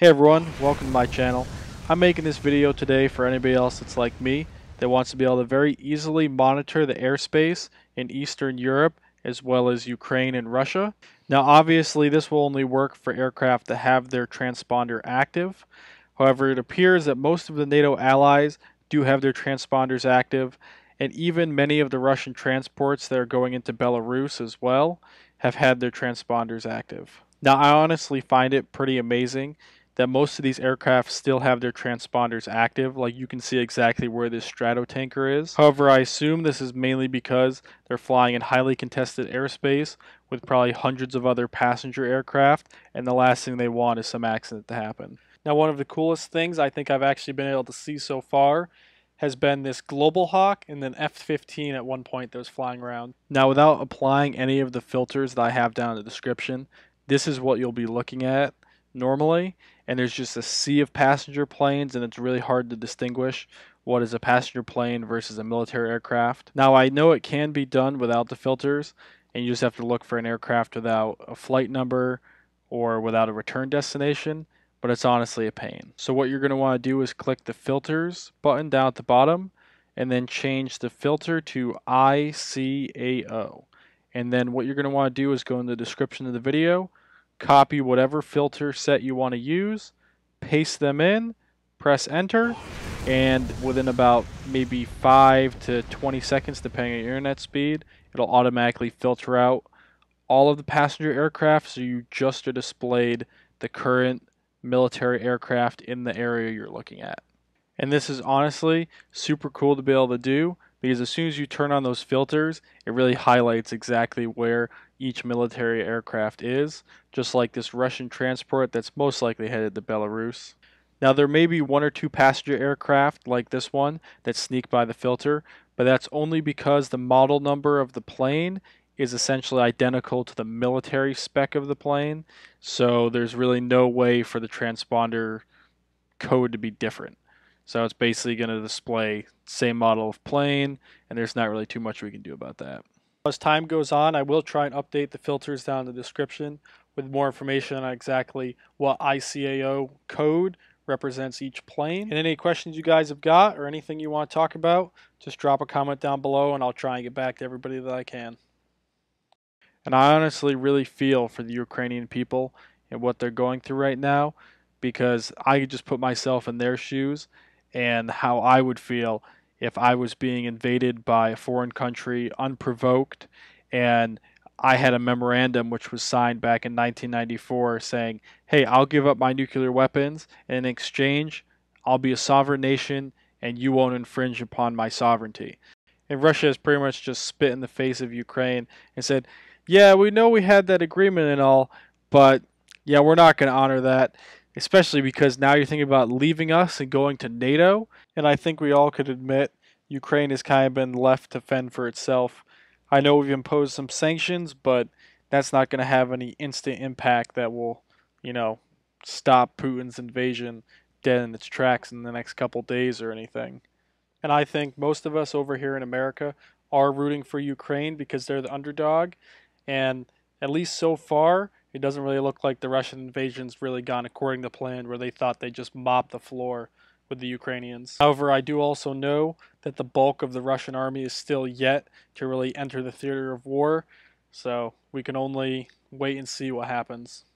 Hey everyone, welcome to my channel. I'm making this video today for anybody else that's like me that wants to be able to very easily monitor the airspace in Eastern Europe as well as Ukraine and Russia. Now obviously this will only work for aircraft that have their transponder active. However, it appears that most of the NATO allies do have their transponders active, and even many of the Russian transports that are going into Belarus as well have had their transponders active. Now I honestly find it pretty amazing that most of these aircraft still have their transponders active. Like, you can see exactly where this Stratotanker is. However, I assume this is mainly because they're flying in highly contested airspace with probably hundreds of other passenger aircraft, and the last thing they want is some accident to happen. Now, one of the coolest things I think I've actually been able to see so far has been this Global Hawk and then F-15 at one point that was flying around. Now, without applying any of the filters that I have down in the description, this is what you'll be looking at normally, and there's just a sea of passenger planes, and it's really hard to distinguish what is a passenger plane versus a military aircraft. Now, I know it can be done without the filters, and you just have to look for an aircraft without a flight number or without a return destination, but it's honestly a pain. So what you're going to want to do is click the filters button down at the bottom and then change the filter to ICAO. And then what you're going to want to do is go in the description of the video, copy whatever filter set you want to use, paste them in, press enter, and within about maybe 5 to 20 seconds, depending on your internet speed, it'll automatically filter out all of the passenger aircraft, so you just are displayed the current military aircraft in the area you're looking at. And this is honestly super cool to be able to do, because as soon as you turn on those filters, it really highlights exactly where each military aircraft is, just like this Russian transport that's most likely headed to Belarus. Now, there may be one or two passenger aircraft like this one that sneak by the filter, but that's only because the model number of the plane is essentially identical to the military spec of the plane, so there's really no way for the transponder code to be different. So it's basically going to display same model of plane, and there's not really too much we can do about that. As time goes on, I will try and update the filters down in the description with more information on exactly what ICAO code represents each plane. And any questions you guys have got or anything you want to talk about, just drop a comment down below and I'll try and get back to everybody that I can. And I honestly really feel for the Ukrainian people and what they're going through right now, because I could just put myself in their shoes and how I would feel if I was being invaded by a foreign country unprovoked, and I had a memorandum which was signed back in 1994 saying, hey, I'll give up my nuclear weapons, and in exchange I'll be a sovereign nation and you won't infringe upon my sovereignty. And Russia has pretty much just spit in the face of Ukraine and said, yeah, we know we had that agreement and all, but yeah, we're not going to honor that. Especially because now you're thinking about leaving us and going to NATO. And I think we all could admit Ukraine has kind of been left to fend for itself. I know we've imposed some sanctions, but that's not going to have any instant impact that will, you know, stop Putin's invasion dead in its tracks in the next couple days or anything. And I think most of us over here in America are rooting for Ukraine because they're the underdog. And at least so far, it doesn't really look like the Russian invasion's really gone according to plan, where they thought they just mopped the floor with the Ukrainians. However, I do also know that the bulk of the Russian army is still yet to really enter the theater of war, so we can only wait and see what happens.